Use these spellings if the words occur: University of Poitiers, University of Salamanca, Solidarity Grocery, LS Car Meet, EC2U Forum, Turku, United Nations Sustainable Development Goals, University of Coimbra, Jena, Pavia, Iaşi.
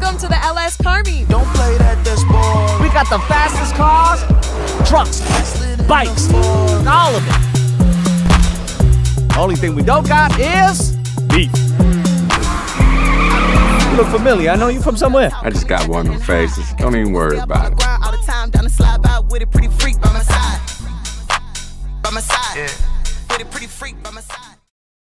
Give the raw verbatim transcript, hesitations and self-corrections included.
Welcome to the L S Car Meet. Don't play that, that's boring. We got the fastest cars, trucks, bikes, all of it. Only thing we don't got is beef. You look familiar. I know you from somewhere. I just got one of them faces. Don't even worry about it. All the time, down the slide by with a pretty freak by my side. By my side. With a pretty freak by my side.